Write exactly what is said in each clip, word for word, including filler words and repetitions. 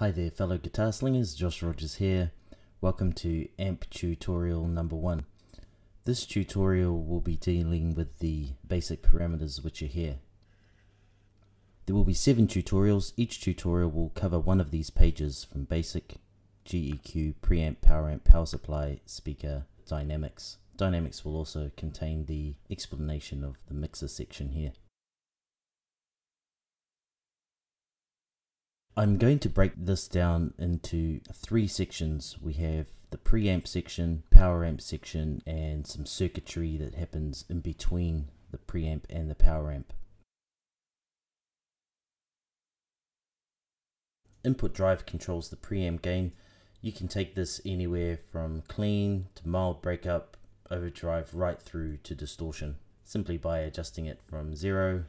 Hi there fellow guitar slingers, Josh Rogers here. Welcome to amp tutorial number one. This tutorial will be dealing with the basic parameters which are here. There will be seven tutorials. Each tutorial will cover one of these pages from basic, G E Q, preamp, power amp, power supply, speaker, dynamics. Dynamics will also contain the explanation of the mixer section here. I'm going to break this down into three sections. We have the preamp section, power amp section, and some circuitry that happens in between the preamp and the power amp. Input drive controls the preamp gain. You can take this anywhere from clean to mild breakup, overdrive, right through to distortion, simply by adjusting it from zero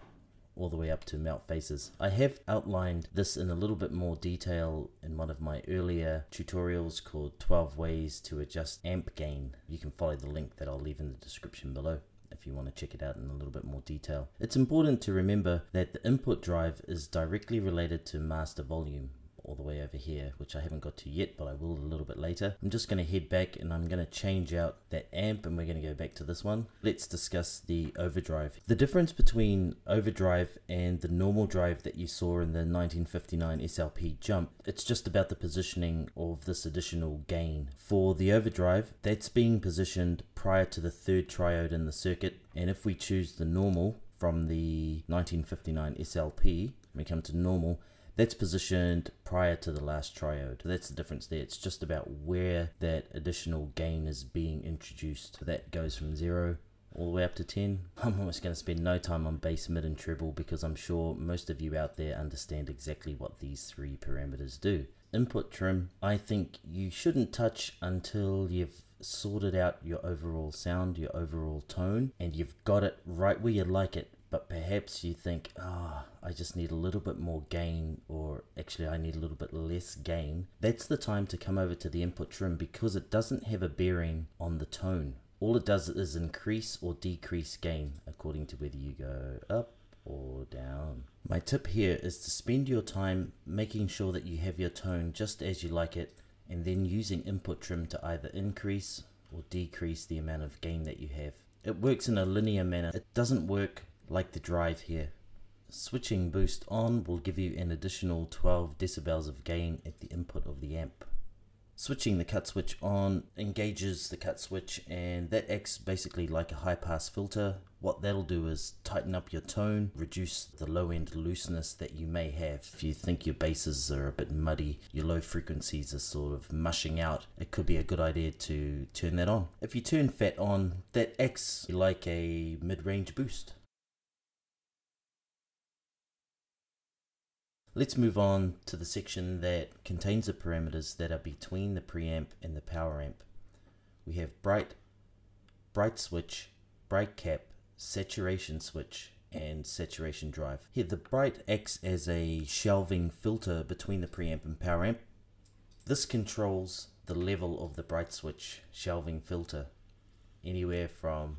all the way up to melt faces. I have outlined this in a little bit more detail in one of my earlier tutorials called twelve ways to adjust amp gain. You can follow the link that I'll leave in the description below if you want to check it out in a little bit more detail. It's important to remember that the input drive is directly related to master volume all the way over here, which I haven't got to yet, but I will a little bit later. I'm just going to head back and I'm going to change out that amp and we're going to go back to this one. Let's discuss the overdrive. The difference between overdrive and the normal drive that you saw in the nineteen fifty-nine S L P jump, it's just about the positioning of this additional gain. For the overdrive, that's being positioned prior to the third triode in the circuit, and if we choose the normal from the nineteen fifty-nine S L P, we come to normal, that's positioned prior to the last triode. That's the difference there. It's just about where that additional gain is being introduced. That goes from zero all the way up to ten. I'm almost going to spend no time on bass, mid and treble because I'm sure most of you out there understand exactly what these three parameters do. Input trim, I think you shouldn't touch until you've sorted out your overall sound, your overall tone, and you've got it right where you like it. But perhaps you think, ah, oh, I just need a little bit more gain, or actually I need a little bit less gain. That's the time to come over to the input trim because it doesn't have a bearing on the tone. All it does is increase or decrease gain according to whether you go up or down. My tip here is to spend your time making sure that you have your tone just as you like it, and then using input trim to either increase or decrease the amount of gain that you have. It works in a linear manner. It doesn't work like the drive here. Switching boost on will give you an additional twelve decibels of gain at the input of the amp. Switching the cut switch on engages the cut switch, and that acts basically like a high pass filter. What that'll do is tighten up your tone, reduce the low end looseness that you may have. If you think your basses are a bit muddy, your low frequencies are sort of mushing out, it could be a good idea to turn that on. If you turn fat on, that acts like a mid-range boost. Let's move on to the section that contains the parameters that are between the preamp and the power amp. We have bright, bright switch, bright cap, saturation switch, and saturation drive. Here the bright acts as a shelving filter between the preamp and power amp. This controls the level of the bright switch shelving filter, anywhere from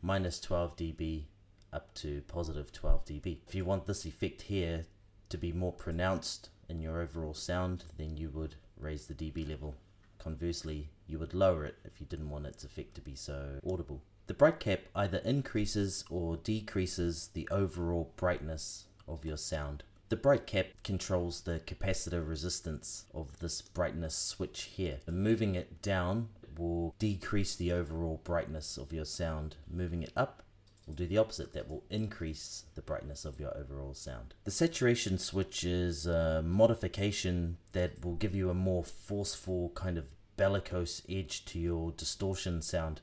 minus twelve D B up to positive twelve D B. If you want this effect here to be more pronounced in your overall sound, then you would raise the dB level. Conversely, you would lower it if you didn't want its effect to be so audible. The bright cap either increases or decreases the overall brightness of your sound. The bright cap controls the capacitor resistance of this brightness switch here. And moving it down will decrease the overall brightness of your sound. Moving it up will do the opposite. That will increase the brightness of your overall sound. The saturation switch is a modification that will give you a more forceful, kind of bellicose edge to your distortion sound.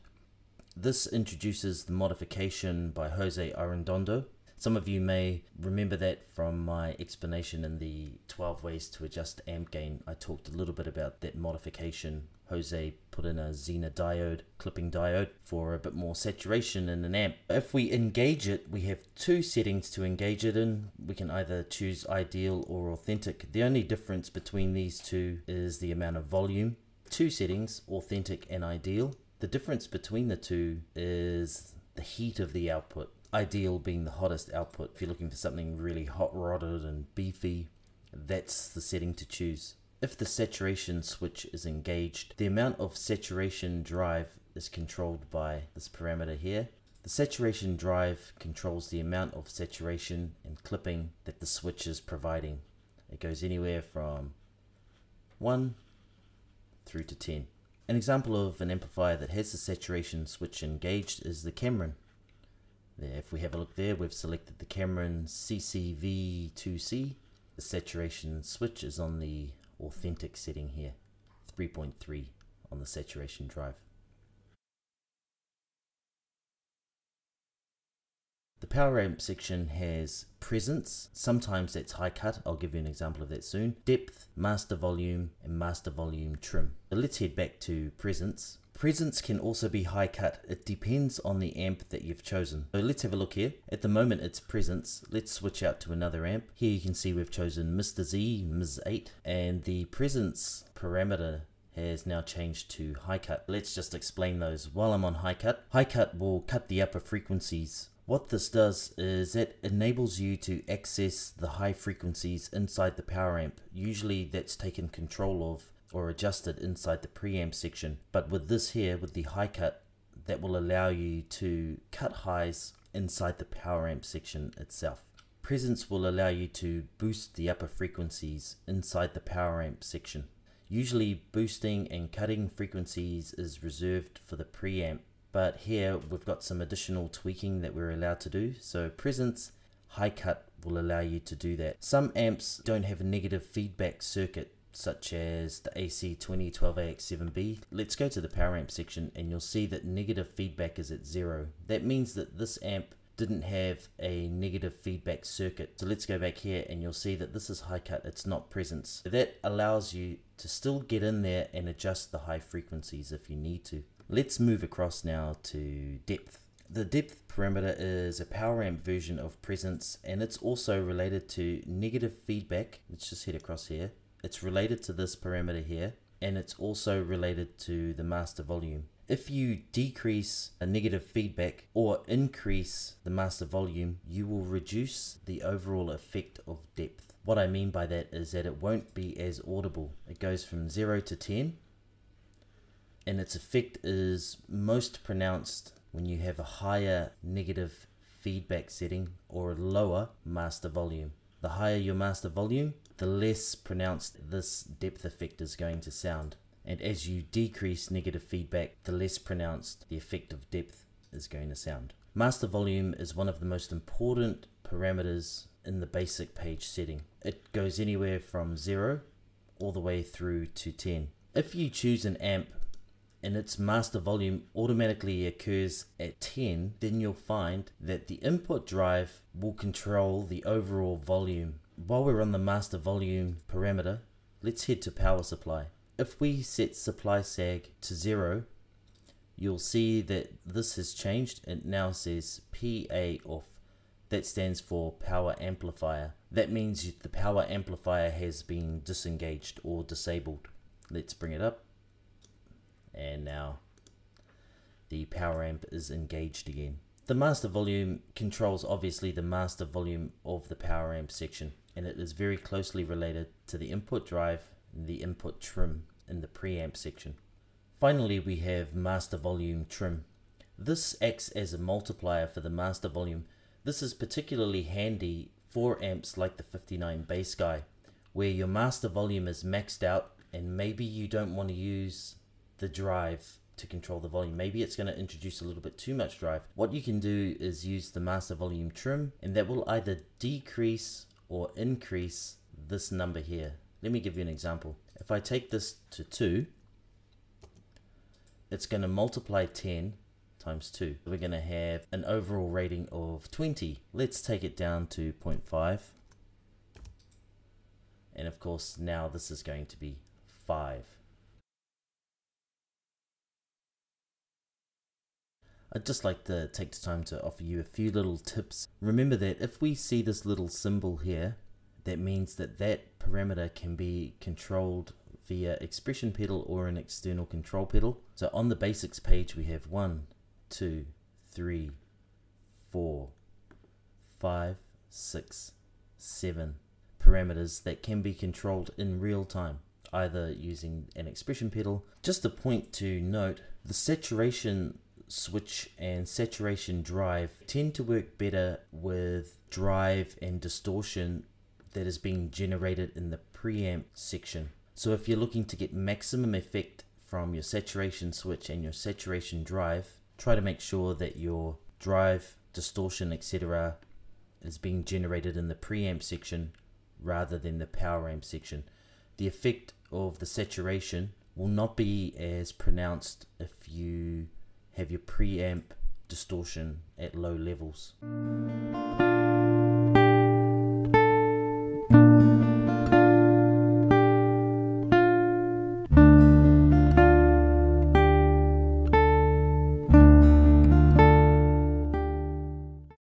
This introduces the modification by Jose Arredondo. Some of you may remember that from my explanation in the twelve ways to adjust amp gain. I talked a little bit about that modification. Jose put in a Zener diode, clipping diode, for a bit more saturation in an amp. If we engage it, we have two settings to engage it in. We can either choose ideal or authentic. The only difference between these two is the amount of volume. Two settings, authentic and ideal. The difference between the two is the heat of the output. Ideal being the hottest output. If you're looking for something really hot rodded and beefy, That's the setting to choose. If the saturation switch is engaged, the amount of saturation drive is controlled by this parameter here. The saturation drive controls the amount of saturation and clipping that the switch is providing. It goes anywhere from one through to ten. An example of an amplifier that has the saturation switch engaged is the Cameron. There, if we have a look there, we've selected the Cameron C C V two C. The saturation switch is on the authentic setting here, three point three on the saturation drive. The power amp section has presence, sometimes that's high cut, I'll give you an example of that soon, depth, master volume, and master volume trim. So let's head back to presence. Presence can also be high cut, it depends on the amp that you've chosen. So let's have a look here. At the moment it's presence, let's switch out to another amp. Here you can see we've chosen Mister Z Ms eight, and the presence parameter has now changed to high cut. Let's just explain those while I'm on high cut. High cut will cut the upper frequencies. What this does is it enables you to access the high frequencies inside the power amp. Usually that's taken control of or adjusted inside the preamp section. But with this here, with the high cut, that will allow you to cut highs inside the power amp section itself. Presence will allow you to boost the upper frequencies inside the power amp section. Usually boosting and cutting frequencies is reserved for the preamp. But here we've got some additional tweaking that we're allowed to do. So presence, high cut will allow you to do that. Some amps don't have a negative feedback circuit, such as the A C twenty twelve A X seven B. Let's go to the power amp section and you'll see that negative feedback is at zero. That means that this amp didn't have a negative feedback circuit. So let's go back here and you'll see that this is high cut, it's not presence. That allows you to still get in there and adjust the high frequencies if you need to. Let's move across now to depth. The depth parameter is a power amp version of presence, and it's also related to negative feedback. Let's just head across here. It's related to this parameter here, and it's also related to the master volume. If you decrease a negative feedback or increase the master volume, you will reduce the overall effect of depth. What I mean by that is that it won't be as audible. It goes from zero to ten. And its effect is most pronounced when you have a higher negative feedback setting or a lower master volume. The higher your master volume, the less pronounced this depth effect is going to sound. And as you decrease negative feedback, the less pronounced the effect of depth is going to sound. Master volume is one of the most important parameters in the basic page setting. It goes anywhere from zero all the way through to ten. If you choose an amp and its master volume automatically occurs at ten, then you'll find that the input drive will control the overall volume. While we're on the master volume parameter, let's head to power supply. If we set supply sag to zero, you'll see that this has changed. It now says P A off. That stands for power amplifier. That means the power amplifier has been disengaged or disabled. Let's bring it up. And now the power amp is engaged again. The master volume controls obviously the master volume of the power amp section, and it is very closely related to the input drive and the input trim in the preamp section. Finally, we have master volume trim. This acts as a multiplier for the master volume. This is particularly handy for amps like the fifty-nine Bass Guy, where your master volume is maxed out and maybe you don't want to use the drive to control the volume. Maybe it's going to introduce a little bit too much drive. What you can do is use the master volume trim, and that will either decrease or increase this number here. Let me give you an example. If I take this to two, it's going to multiply ten times two. We're going to have an overall rating of twenty. Let's take it down to zero point five. And of course, now this is going to be five. I'd just like to take the time to offer you a few little tips. Remember that if we see this little symbol here, that means that that parameter can be controlled via expression pedal or an external control pedal. So on the basics page we have one, two, three, four, five, six, seven. parameters that can be controlled in real time, either using an expression pedal. Just a point to note, the saturation switch and saturation drive tend to work better with drive and distortion that is being generated in the preamp section. So if you're looking to get maximum effect from your saturation switch and your saturation drive, try to make sure that your drive, distortion, et cetera is being generated in the preamp section rather than the power amp section. The effect of the saturation will not be as pronounced if you have your preamp distortion at low levels.